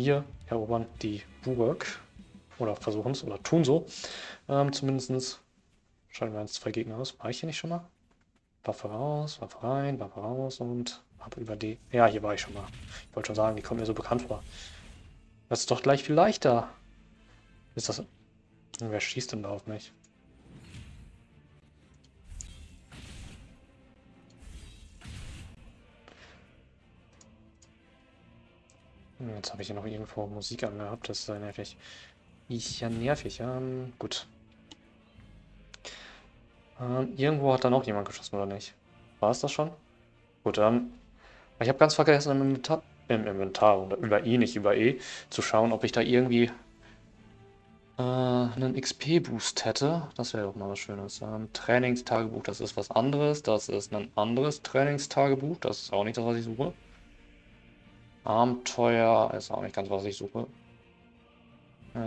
Wir erobern die Burg. Oder versuchen es, oder tun so. Zumindest schalten wir 1, 2 Gegner aus. War ich hier nicht schon mal? Waffe raus, Waffe rein, Waffe raus und ab über die... Ja, hier war ich schon mal. Ich wollte schon sagen, die kommt mir so bekannt vor. Das ist doch gleich viel leichter. Ist das... Wer schießt denn da auf mich? Jetzt habe ich ja noch irgendwo Musik angehabt, das ist ja nervig. Ist ja nervig, gut. Irgendwo hat dann auch jemand geschossen, oder nicht? War es das schon? Gut, ich habe ganz vergessen, im Inventar, oder über I, nicht über E, zu schauen, ob ich da irgendwie einen XP-Boost hätte. Das wäre doch mal was Schönes. Trainingstagebuch, das ist was anderes. Das ist ein anderes Trainingstagebuch. Das ist auch nicht das, was ich suche. Abenteuer ist auch nicht ganz, was ich suche.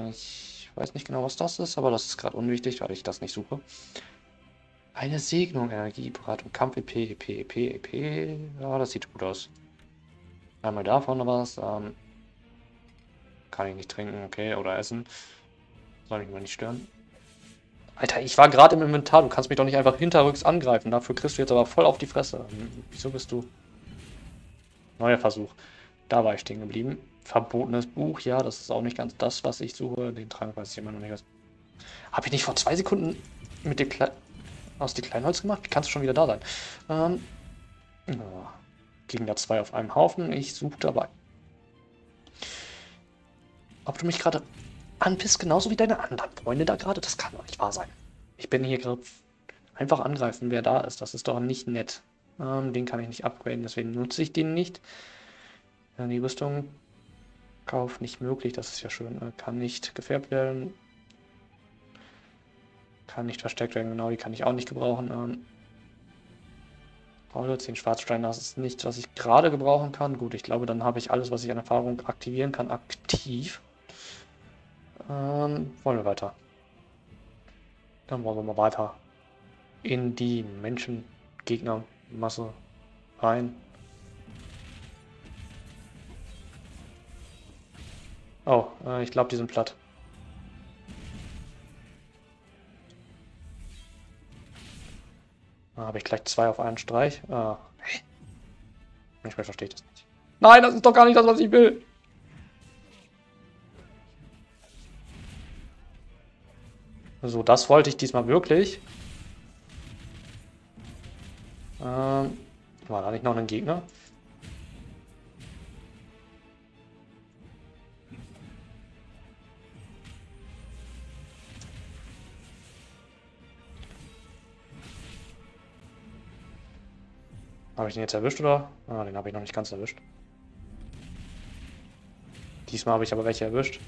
Ich weiß nicht genau, was das ist, aber das ist gerade unwichtig, weil ich das nicht suche. Eine Segnung, Energieberatung, Kampf, EP. Ja, das sieht gut aus. Einmal davon noch was. Kann ich nicht trinken, okay, oder essen. Soll mich mal nicht stören. Alter, ich war gerade im Inventar, du kannst mich doch nicht einfach hinterrücks angreifen. Dafür kriegst du jetzt aber voll auf die Fresse. Wieso bist du... Neuer Versuch. Da war ich stehen geblieben. Verbotenes Buch, ja, das ist auch nicht ganz das, was ich suche. Den Trank weiß ich immer noch nicht was. Habe ich nicht vor 2 Sekunden mit dem Kleinholz gemacht? Kannst du schon wieder da sein? Gegen da 2 auf einem Haufen. Ich suche dabei. Ob du mich gerade anpisst, genauso wie deine anderen Freunde da gerade? Das kann doch nicht wahr sein. Ich bin hier gerade einfach angreifen, wer da ist. Das ist doch nicht nett. Den kann ich nicht upgraden, deswegen nutze ich den nicht. Die Rüstung Kauf nicht möglich, das ist ja schön. Kann nicht gefärbt werden. Kann nicht versteckt werden, genau, die kann ich auch nicht gebrauchen. Rolle, 10 Schwarzsteine, das ist nichts, was ich gerade gebrauchen kann. Gut, ich glaube, dann habe ich alles, was ich an Erfahrung aktivieren kann, aktiv. Wollen wir weiter. Dann wollen wir mal weiter in die Menschengegnermasse rein. Oh, ich glaube, die sind platt. Da habe ich gleich 2 auf einen Streich. Manchmal verstehe ich das nicht. Nein, das ist doch gar nicht das, was ich will. So, das wollte ich diesmal wirklich. War da nicht noch ein Gegner? Habe ich den jetzt erwischt, oder? Ah, den habe ich noch nicht ganz erwischt. Diesmal habe ich aber welche erwischt.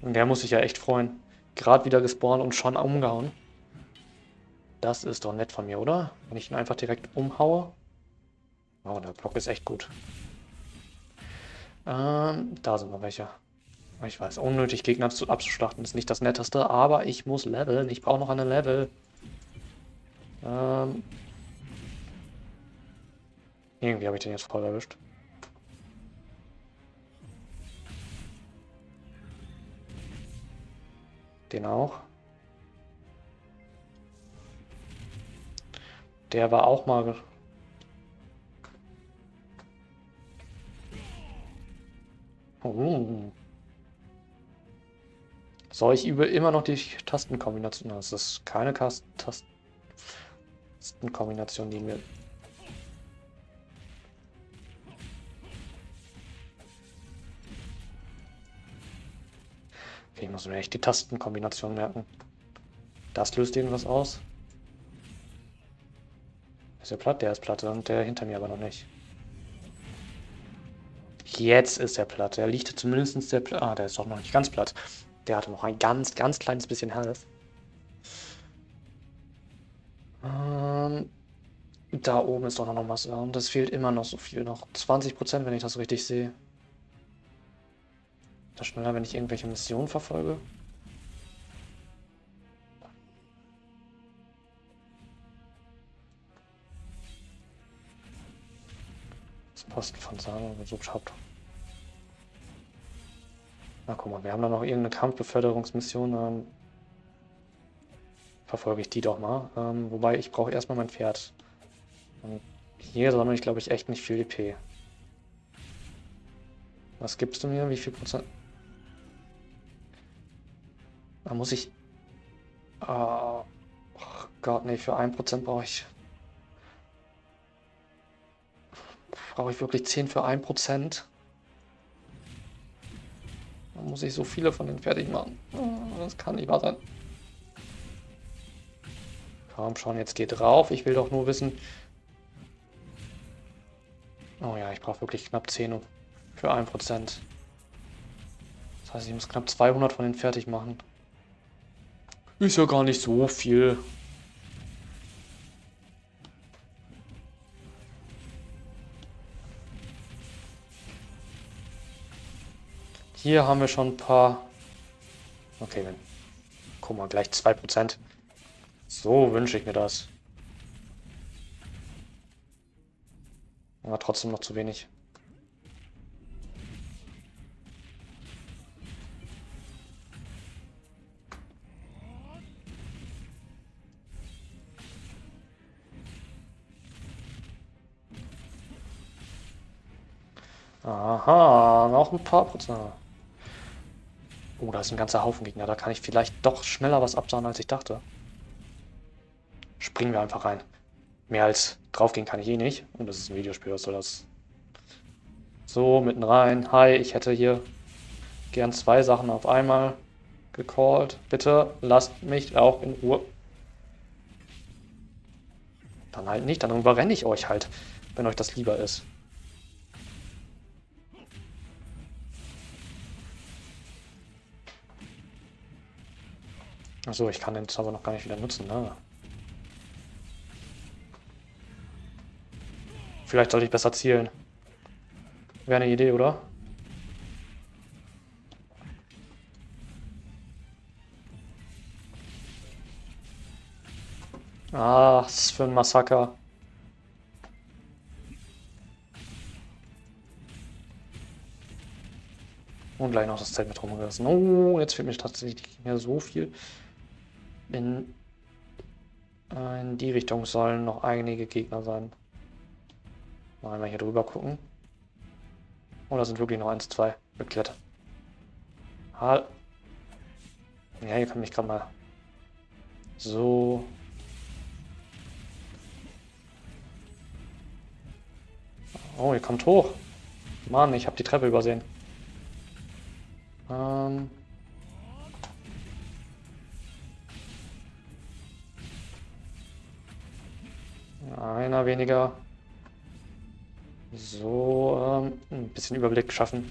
Und der muss sich ja echt freuen. Gerade wieder gespawnt und schon umgehauen. Das ist doch nett von mir, oder? Wenn ich ihn einfach direkt umhaue. Oh, der Block ist echt gut. Da sind noch welche. Ich weiß, unnötig Gegner abzuschlachten ist nicht das Netteste, aber ich muss leveln. Ich brauche noch eine Level. Irgendwie habe ich den jetzt voll erwischt. Den auch. Der war auch mal... So, ich übe immer noch die Tastenkombination. Das ist keine Tastenkombination, die mir... Okay, ich muss mir echt die Tastenkombination merken. Das löst irgendwas aus. Ist der platt? Der ist platt und der hinter mir aber noch nicht. Jetzt ist der platt. Der liegt zumindest der platt. Ah, der ist doch noch nicht ganz platt. Der hatte noch ein ganz, ganz kleines bisschen Health. Da oben ist doch noch was. Und das fehlt immer noch so viel. Noch 20%, wenn ich das richtig sehe. Das schneller, wenn ich irgendwelche Missionen verfolge. Posten von Samen gesucht habe. Na guck mal, wir haben da noch irgendeine Kampfbeförderungsmission. Dann verfolge ich die doch mal. Wobei, ich brauche erstmal mein Pferd. Und hier sammle ich, glaube ich, echt nicht viel EP. Was gibst du mir? Wie viel Prozent? Da muss ich... Oh Gott, nee, für 1% brauche ich... Brauche ich wirklich 10 für 1%? Da muss ich so viele von denen fertig machen. Das kann nicht wahr sein. Komm schon, jetzt geht drauf. Ich will doch nur wissen... Oh ja, ich brauche wirklich knapp 10 für 1%. Das heißt, ich muss knapp 200 von denen fertig machen. Ist ja gar nicht so viel. Hier haben wir schon ein paar... Okay, dann guck mal, gleich 2%. So wünsche ich mir das. Aber trotzdem noch zu wenig. Aha, noch ein paar Prozent. Oh, da ist ein ganzer Haufen Gegner. Da kann ich vielleicht doch schneller was absahen, als ich dachte. Springen wir einfach rein. Mehr als draufgehen kann ich eh nicht. Und das ist ein Videospiel, was soll das? So, mitten rein. Hi, ich hätte hier gern 2 Sachen auf einmal gecallt. Bitte lasst mich auch in Ruhe. Dann halt nicht, dann überrenne ich euch halt, wenn euch das lieber ist. Achso, ich kann den Zauber noch gar nicht wieder nutzen, ne? Vielleicht sollte ich besser zielen. Wäre eine Idee, oder? Ach, was für ein Massaker. Und gleich noch das Zelt mit rumgerissen. Oh, jetzt fehlt mir tatsächlich nicht mehr so viel. In die Richtung sollen noch einige Gegner sein. Mal einmal hier drüber gucken. Oh, da sind wirklich noch 1, 2 geklettert. Halt. Ja, hier kann ich gerade mal so. Oh, ihr kommt hoch. Mann, ich habe die Treppe übersehen. Einer weniger. So, ein bisschen Überblick schaffen.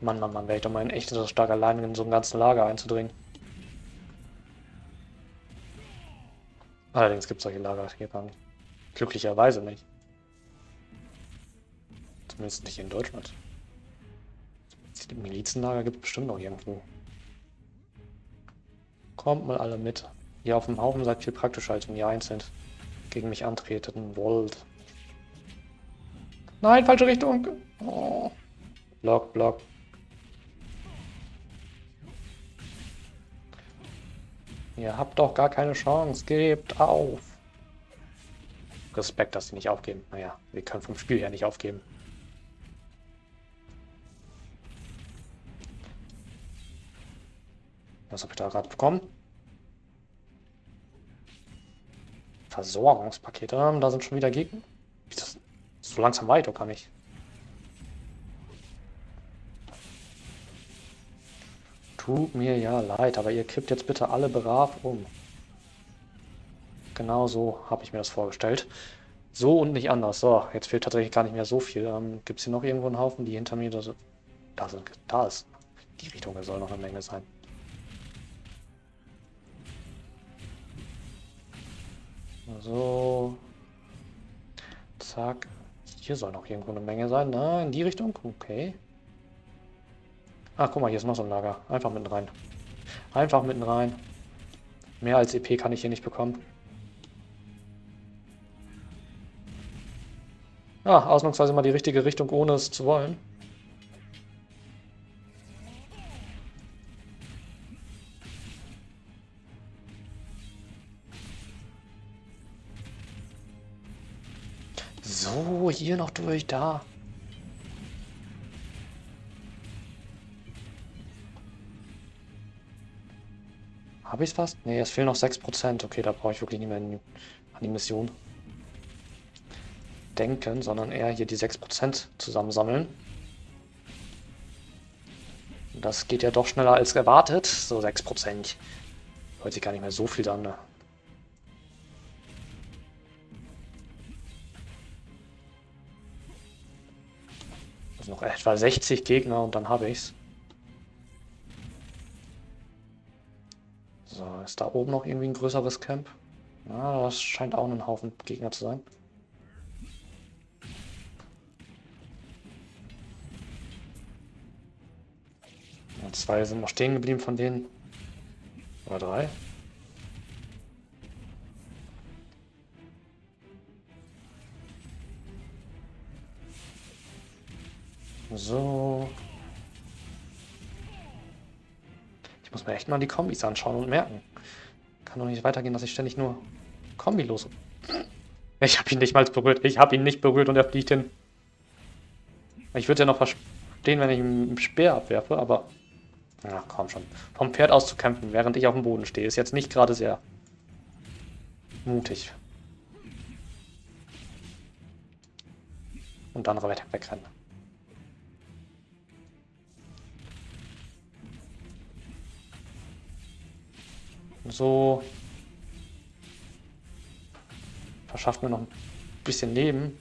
Mann, Mann, Mann, wäre ich doch mal in echt so stark allein in so einem ganzen Lager einzudringen. Allerdings gibt es solche Lager hier gar nicht. Glücklicherweise nicht. Zumindest nicht hier in Deutschland. Ein Milizenlager gibt es bestimmt noch irgendwo. Kommt mal alle mit. Ihr auf dem Haufen seid viel praktischer, als wenn ihr einzeln gegen mich antreten wollt. Nein, falsche Richtung! Oh. Block, Block. Ihr habt doch gar keine Chance, gebt auf! Respekt, dass sie nicht aufgeben. Naja, wir können vom Spiel her nicht aufgeben. Was habe ich da gerade bekommen? Versorgungspakete. Da sind schon wieder Gegner. Ist das so langsam weiter, kann ich. Tut mir ja leid, aber ihr kippt jetzt bitte alle brav um. Genau so habe ich mir das vorgestellt. So und nicht anders. So, jetzt fehlt tatsächlich gar nicht mehr so viel. Gibt es hier noch irgendwo einen Haufen, die hinter mir da sind? Da ist. Die Richtung soll noch eine Menge sein. So. Zack. Hier soll noch irgendwo eine Menge sein. Na, in die Richtung? Okay. Ach, guck mal, hier ist noch so ein Lager. Einfach mitten rein. Einfach mitten rein. Mehr als EP kann ich hier nicht bekommen. Ah, ausnahmsweise mal die richtige Richtung, ohne es zu wollen. So, hier noch durch, da. Habe ich es fast? Ne, es fehlen noch 6%. Okay, da brauche ich wirklich nicht mehr an die Mission denken, sondern eher hier die 6% zusammensammeln. Das geht ja doch schneller als erwartet. So, 6%. Hört sich gar nicht mehr so viel an, ne? Also noch etwa 60 Gegner und dann habe ich's. So, ist da oben noch irgendwie ein größeres Camp? Na, das scheint auch ein Haufen Gegner zu sein. Und zwei sind noch stehen geblieben von denen. Oder drei. So. Ich muss mir echt mal die Kombis anschauen und merken. Kann doch nicht weitergehen, dass ich ständig nur Kombi los. Ich habe ihn nicht mal berührt. Ich habe ihn nicht berührt und er fliegt hin. Ich würde ja noch verstehen, wenn ich einen Speer abwerfe, aber... Ach komm schon. Vom Pferd aus zu kämpfen, während ich auf dem Boden stehe, ist jetzt nicht gerade sehr mutig. Und dann weiter wegrennen. So verschafft mir noch ein bisschen Leben.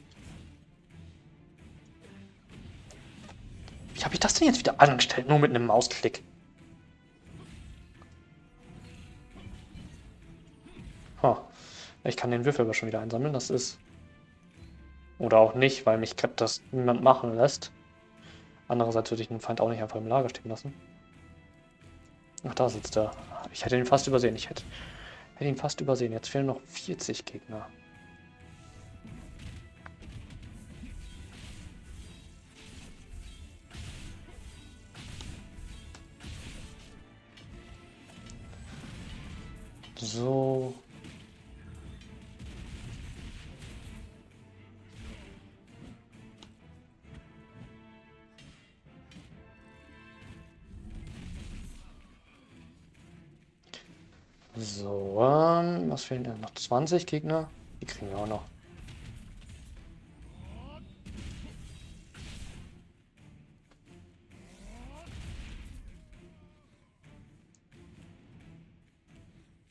Wie habe ich das denn jetzt wieder angestellt? Nur mit einem Mausklick. Oh, ich kann den Würfel aber schon wieder einsammeln. Das ist... Oder auch nicht, weil mich das niemand machen lässt. Andererseits würde ich den Feind auch nicht einfach im Lager stehen lassen. Ach, da sitzt er. Ich hätte ihn fast übersehen. Ich hätte ihn fast übersehen. Jetzt fehlen noch 40 Gegner. So. So, was fehlen denn? Noch 20 Gegner? Die kriegen wir auch noch.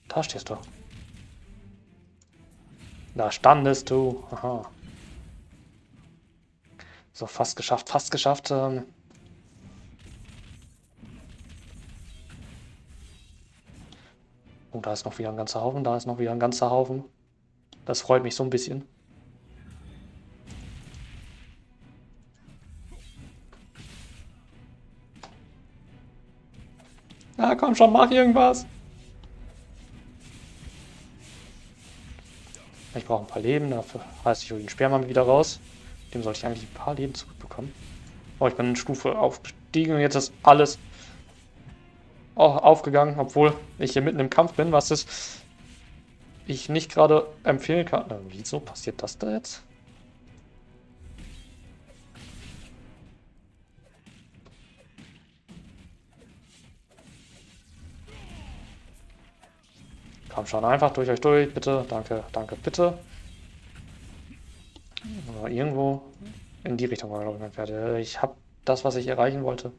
Da stehst du. Da standest du. Aha. So, fast geschafft, fast geschafft. Oh, da ist noch wieder ein ganzer Haufen, da ist noch wieder ein ganzer Haufen. Das freut mich so ein bisschen. Na komm schon, mach irgendwas. Ich brauche ein paar Leben, dafür heißt ich hole den Speer mal wieder raus. Dem sollte ich eigentlich ein paar Leben zurückbekommen. Oh, ich bin eine Stufe aufgestiegen und jetzt ist alles... aufgegangen, obwohl ich hier mitten im Kampf bin, was ist, ich nicht gerade empfehlen kann. Na, wieso passiert das da jetzt? Komm schon, einfach durch euch durch, bitte, danke, danke, bitte. Irgendwo in die Richtung war, glaube ich, mein Pferd. Ich habe das, was ich erreichen wollte.